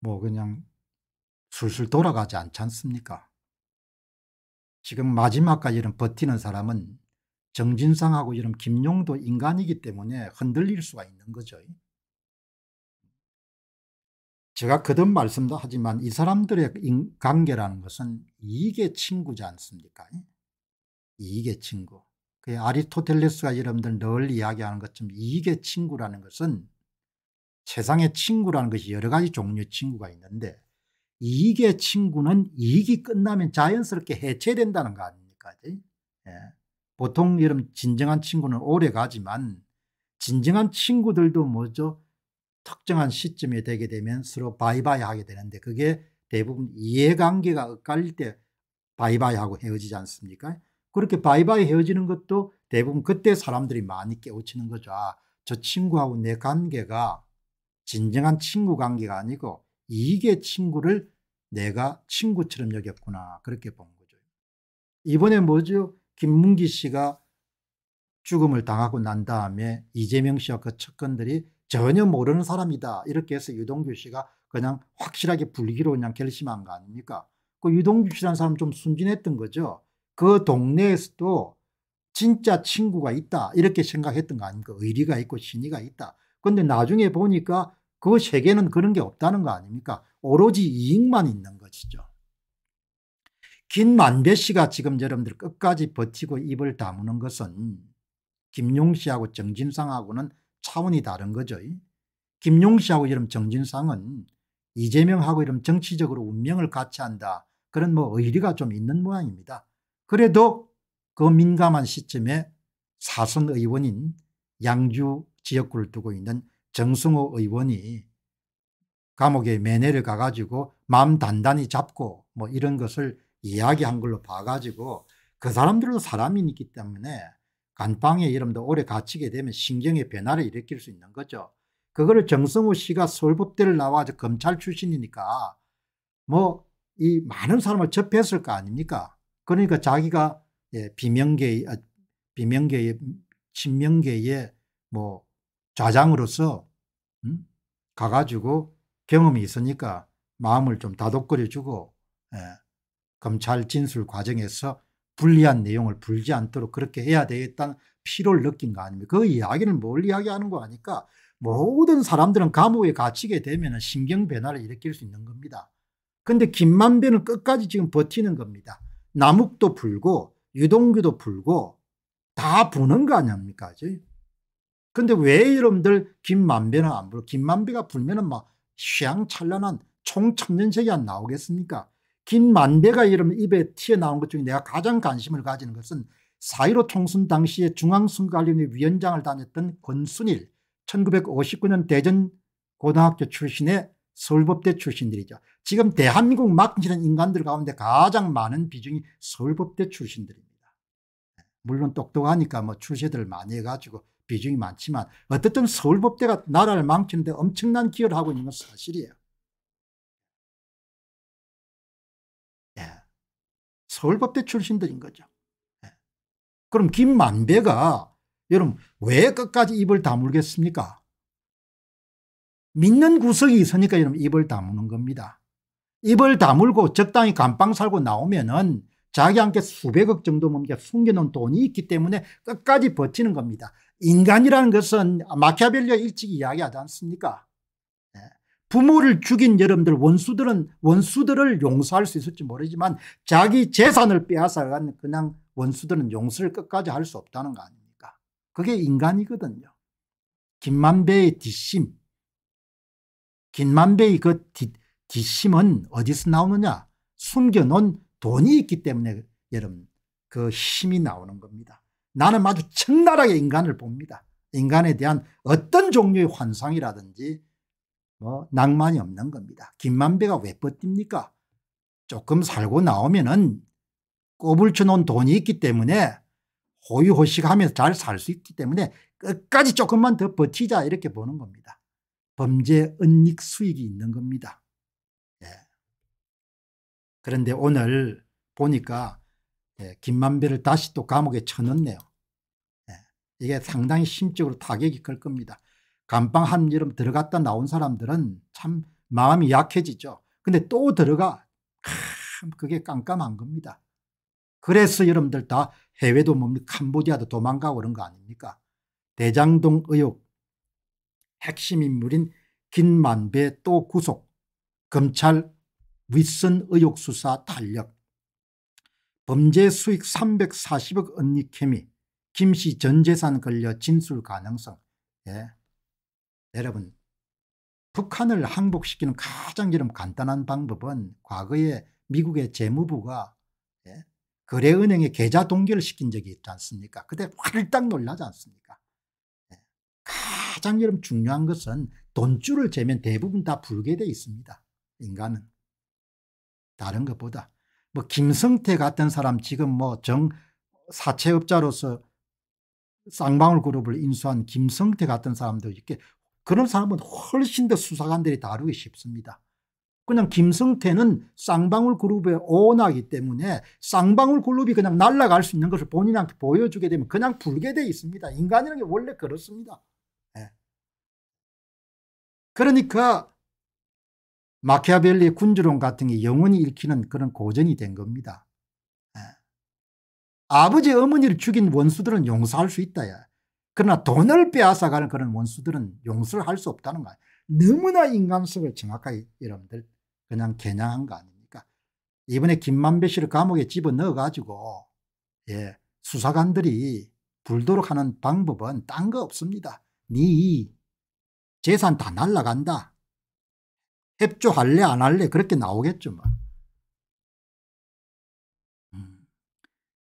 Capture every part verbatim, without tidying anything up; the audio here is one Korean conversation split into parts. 뭐 그냥 술술 돌아가지 않지 않습니까? 지금 마지막까지는 버티는 사람은 정진상하고 이런 김용도 인간이기 때문에 흔들릴 수가 있는 거죠. 제가 거듭 말씀도 하지만 이 사람들의 관계라는 것은 이익의 친구지 않습니까? 이익의 친구. 그 아리스토텔레스가 여러분들 늘 이야기하는 것처럼 이익의 친구라는 것은 세상의 친구라는 것이 여러 가지 종류의 친구가 있는데 이익의 친구는 이익이 끝나면 자연스럽게 해체된다는 거 아닙니까? 예. 보통 여러분 진정한 친구는 오래 가지만 진정한 친구들도 뭐죠? 특정한 시점에 되게 되면 서로 바이바이 하게 되는데 그게 대부분 이해관계가 엇갈릴 때 바이바이 하고 헤어지지 않습니까? 그렇게 바이바이 헤어지는 것도 대부분 그때 사람들이 많이 깨우치는 거죠. 아, 저 친구하고 내 관계가 진정한 친구 관계가 아니고 이익의 친구를 내가 친구처럼 여겼구나, 그렇게 본 거죠. 이번에 뭐죠? 김문기 씨가 죽음을 당하고 난 다음에 이재명 씨와 그 측근들이 전혀 모르는 사람이다 이렇게 해서 유동규 씨가 그냥 확실하게 불기로 그냥 결심한 거 아닙니까? 그 유동규 씨라는 사람 좀 순진했던 거죠. 그 동네에서도 진짜 친구가 있다 이렇게 생각했던 거 아닙니까? 의리가 있고 신의가 있다. 근데 나중에 보니까 그 세계는 그런 게 없다는 거 아닙니까? 오로지 이익만 있는 것이죠. 김만배 씨가 지금 여러분들 끝까지 버티고 입을 다무는 것은 김용 씨하고 정진상하고는 차원이 다른 거죠. 김용 씨하고 이런 정진상은 이재명하고 이런 정치적으로 운명을 같이 한다. 그런 뭐 의리가 좀 있는 모양입니다. 그래도 그 민감한 시점에 사선 의원인 양주 지역구를 두고 있는 정승호 의원이 감옥에 매내를 가가지고 마음 단단히 잡고 뭐 이런 것을 이야기한 걸로 봐가지고 그 사람들도 사람이 있기 때문에 간방에 이름도 오래 갇히게 되면 신경의 변화를 일으킬 수 있는 거죠. 그거를 정승호 씨가 서울법대를 나와서 검찰 출신이니까 뭐 이 많은 사람을 접했을 거 아닙니까? 그러니까 자기가 예, 비명계의, 비명계의, 친명계의 뭐 좌장으로서 음? 가가지고 경험이 있으니까 마음을 좀 다독거려주고 예. 검찰 진술 과정에서 불리한 내용을 불지 않도록 그렇게 해야 되겠다는 필요를 느낀 거 아닙니까? 그 이야기를 뭘 이야기하는 거 아니까 모든 사람들은 감옥에 갇히게 되면 신경 변화를 일으킬 수 있는 겁니다. 그런데 김만배는 끝까지 지금 버티는 겁니다. 남욱도 불고 유동규도 불고 다 부는 거 아닙니까? 근데 왜 여러분들 김만배는 안 불어? 김만배가 불면은 막 휘황찬란한 총청년색이 안 나오겠습니까? 김만배가 여러분 입에 튀어나온 것 중에 내가 가장 관심을 가지는 것은 사 일오 총선 당시에 중앙선거관리위원회 위원장을 다녔던 권순일, 천구백오십구 년 대전 고등학교 출신의 서울법대 출신들이죠. 지금 대한민국 막히는 인간들 가운데 가장 많은 비중이 서울법대 출신들입니다. 물론 똑똑하니까 뭐 출세들을 많이 해가지고 비중이 많지만 어쨌든 서울법대가 나라를 망치는데 엄청난 기여를 하고 있는 건 사실이에요. 예. 서울법대 출신들인 거죠. 예. 그럼 김만배가 여러분 왜 끝까지 입을 다물겠습니까? 믿는 구석이 있으니까 여러분 입을 다무는 겁니다. 입을 다물고 적당히 감방 살고 나오면은 자기한테 수백억 정도 뭔가 숨겨놓은 돈이 있기 때문에 끝까지 버티는 겁니다. 인간이라는 것은 마키아벨리가 일찍 이야기하지 않습니까? 네. 부모를 죽인 여러분들 원수들은 원수들을 용서할 수 있을지 모르지만 자기 재산을 빼앗아간 그냥 원수들은 용서를 끝까지 할 수 없다는 거 아닙니까? 그게 인간이거든요. 김만배의 뒷심, 김만배의 그 뒷, 뒷심은 어디서 나오느냐? 숨겨놓은 돈이 있기 때문에 여러분 그 힘이 나오는 겁니다. 나는 아주 적나라하게 인간을 봅니다. 인간에 대한 어떤 종류의 환상이라든지 뭐 낭만이 없는 겁니다. 김만배가 왜 버팁니까? 조금 살고 나오면은 꼬불쳐 놓은 돈이 있기 때문에 호의호식하면서 잘 살 수 있기 때문에 끝까지 조금만 더 버티자 이렇게 보는 겁니다. 범죄 은닉 수익이 있는 겁니다. 예. 그런데 오늘 보니까 예, 김만배를 다시 또 감옥에 쳐넣네요. 예. 이게 상당히 심적으로 타격이 클 겁니다. 감방 한여름 들어갔다 나온 사람들은 참 마음이 약해지죠. 근데 또 들어가 참 그게 깜깜한 겁니다. 그래서 여러분들 다 해외도 뭡니까 캄보디아도 도망가고 그런 거 아닙니까? 대장동 의혹 핵심 인물인 김만배 또 구속, 검찰 윗선 의혹 수사 탄력, 범죄 수익 삼백사십억 은닉 혐의, 김씨 전 재산 걸려 진술 가능성. 예. 여러분 북한을 항복시키는 가장 이런 간단한 방법은 과거에 미국의 재무부가 예? 거래은행에 계좌 동결을 시킨 적이 있지 않습니까? 그때 활짝 놀라지 않습니까? 예. 가장 이런 중요한 것은 돈줄을 재면 대부분 다 불게 돼 있습니다. 인간은 다른 것보다 뭐 김성태 같은 사람 지금 뭐 정 사채업자로서 쌍방울 그룹을 인수한 김성태 같은 사람도 이렇게 그런 사람은 훨씬 더 수사관들이 다루기 쉽습니다. 그냥 김성태는 쌍방울 그룹의 오너이기 때문에 쌍방울 그룹이 그냥 날아갈 수 있는 것을 본인한테 보여주게 되면 그냥 불게 돼 있습니다. 인간이라는 게 원래 그렇습니다. 네. 그러니까 마키아벨리의 군주론 같은 게 영원히 읽히는 그런 고전이 된 겁니다. 네. 아버지 어머니를 죽인 원수들은 용서할 수 있다. 야. 그러나 돈을 빼앗아가는 그런 원수들은 용서를 할 수 없다는 거예요. 너무나 인간성을 정확하게 여러분들 그냥 겨냥한 거 아닙니까? 이번에 김만배 씨를 감옥에 집어넣어가지고 예, 수사관들이 불도록 하는 방법은 딴 거 없습니다. 네 재산 다 날라간다. 협조할래 안 할래 그렇게 나오겠죠 뭐. 음.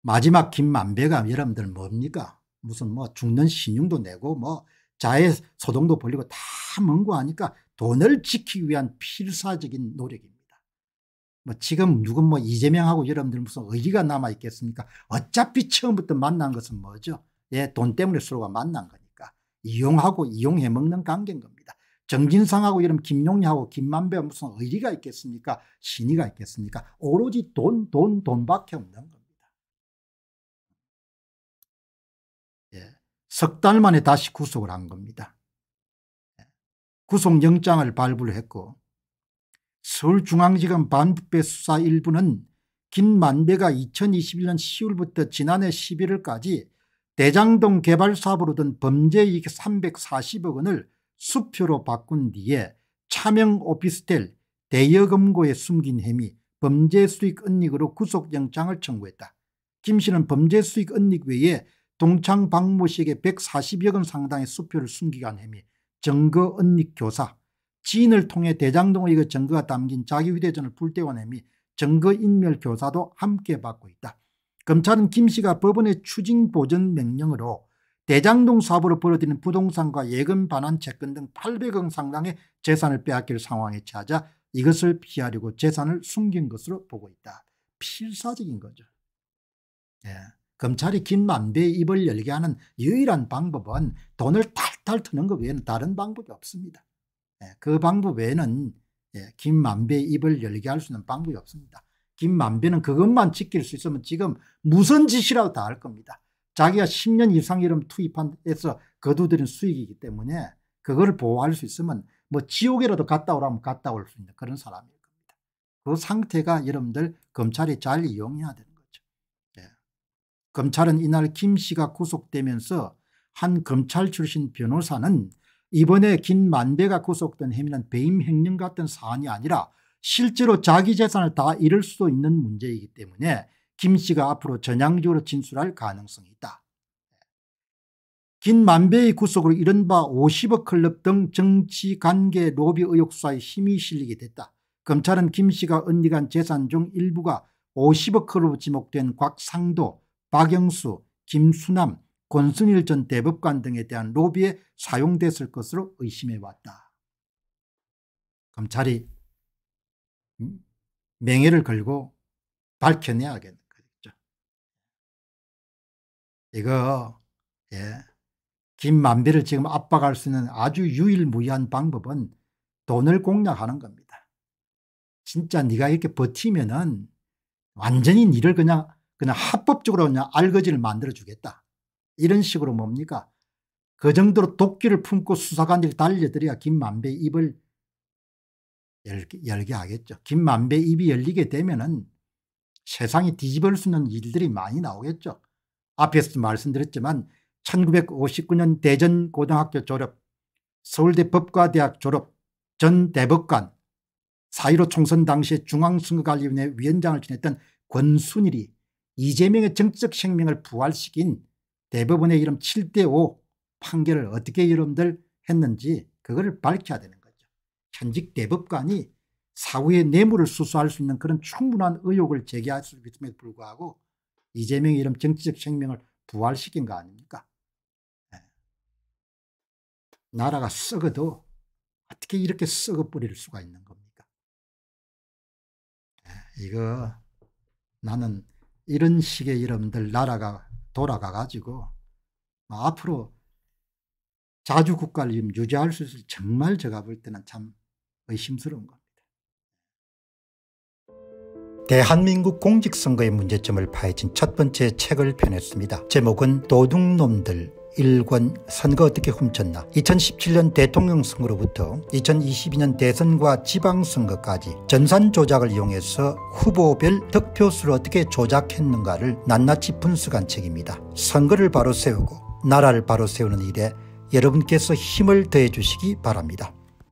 마지막 김만배가 여러분들 뭡니까? 무슨 뭐 죽는 신용도 내고 뭐 자해 소동도 벌리고 다 멍고하니까 돈을 지키기 위한 필사적인 노력입니다. 뭐 지금 누군 뭐 이재명하고 여러분들 무슨 의리가 남아 있겠습니까? 어차피 처음부터 만난 것은 뭐죠? 예, 돈 때문에 서로가 만난 거니까 이용하고 이용해 먹는 관계인 겁니다. 정진상하고 여러분 김용하고 김만배와 무슨 의리가 있겠습니까? 신의가 있겠습니까? 오로지 돈, 돈, 돈밖에 없는 겁니다. 석 달 만에 다시 구속을 한 겁니다. 구속영장을 발부를 했고 서울중앙지검 반부패 수사 일부는 김만배가 이천이십일 년 시월부터 지난해 십일월까지 대장동 개발 사업으로 든 범죄이익 삼백사십억 원을 수표로 바꾼 뒤에 차명 오피스텔 대여금고에 숨긴 혐의 범죄 수익 은닉으로 구속영장을 청구했다. 김 씨는 범죄 수익 은닉 외에 동창 박모 씨에게 백사십여 건 상당의 수표를 숨기게 한 혐의, 증거 은닉 교사, 지인을 통해 대장동의 그 증거가 담긴 자기 휴대전을 불태운 혐의, 증거 인멸 교사도 함께 받고 있다. 검찰은 김 씨가 법원의 추징 보전 명령으로 대장동 사업으로 벌어들이는 부동산과 예금 반환 채권 등 팔백억 원 상당의 재산을 빼앗길 상황에 처하자 이것을 피하려고 재산을 숨긴 것으로 보고 있다. 필사적인 거죠. 예. 검찰이 김만배의 입을 열게 하는 유일한 방법은 돈을 탈탈 트는 것 외에는 다른 방법이 없습니다. 예, 그 방법 외에는 예, 김만배의 입을 열게 할 수 있는 방법이 없습니다. 김만배는 그것만 지킬 수 있으면 지금 무슨 짓이라도 다 할 겁니다. 자기가 십 년 이상 이름 투입해서 거두들인 수익이기 때문에 그걸 보호할 수 있으면 뭐 지옥이라도 갔다 오라면 갔다 올 수 있는 그런 사람일 겁니다. 그 상태가 여러분들 검찰이 잘 이용해야 됩니다. 검찰은 이날 김 씨가 구속되면서 한 검찰 출신 변호사는 이번에 김만배가 구속된 혐의는 배임 횡령 같은 사안이 아니라 실제로 자기 재산을 다 잃을 수도 있는 문제이기 때문에 김 씨가 앞으로 전향적으로 진술할 가능성이 있다. 김만배의 구속으로 이른바 오십억 클럽 등 정치관계 로비 의혹 수사에 힘이 실리게 됐다. 검찰은 김 씨가 은닉한 재산 중 일부가 오십억 클럽으로 지목된 곽상도, 박영수, 김수남, 권순일 전 대법관 등에 대한 로비에 사용됐을 것으로 의심해왔다. 자리 명예를 걸고 밝혀내야 하겠는 거죠. 이거 예. 김만배를 지금 압박할 수 있는 아주 유일무이한 방법은 돈을 공략하는 겁니다. 진짜 네가 이렇게 버티면은 완전히 니를 그냥 그냥 합법적으로 그냥 알거지를 만들어주겠다. 이런 식으로 뭡니까? 그 정도로 도끼를 품고 수사관들이 달려들어야 김만배 입을 열게, 열게 하겠죠. 김만배 입이 열리게 되면은 세상이 뒤집을 수 있는 일들이 많이 나오겠죠. 앞에서도 말씀드렸지만 천구백오십구 년 대전 고등학교 졸업, 서울대 법과대학 졸업, 전 대법관, 사 일오 총선 당시에 중앙선거관리위원회 위원장을 지냈던 권순일이 이재명의 정치적 생명을 부활시킨 대법원의 이름 칠 대 오 판결을 어떻게 여러분들 했는지 그거를 밝혀야 되는 거죠. 현직 대법관이 사후에 뇌물을 수수할 수 있는 그런 충분한 의혹을 제기할 수 있음에도 불구하고 이재명의 이름 정치적 생명을 부활시킨 거 아닙니까? 네. 나라가 썩어도 어떻게 이렇게 썩어버릴 수가 있는 겁니까? 네. 이거 나는 이런 식의 여러분들 나라가 돌아가가지고 앞으로 자주국가를 유지할 수 있을 정말 제가 볼 때는 참 의심스러운 겁니다. 대한민국 공직선거의 문제점을 파헤친 첫 번째 책을 펴냈습니다. 제목은 도둑놈들 일 권 선거 어떻게 훔쳤나. 이천십칠 년 대통령 선거로부터 이천이십이 년 대선과 지방선거까지 전산 조작을 이용해서 후보별 득표수를 어떻게 조작했는가를 낱낱이 분석한 책입니다. 선거를 바로 세우고 나라를 바로 세우는 일에 여러분께서 힘을 더해 주시기 바랍니다.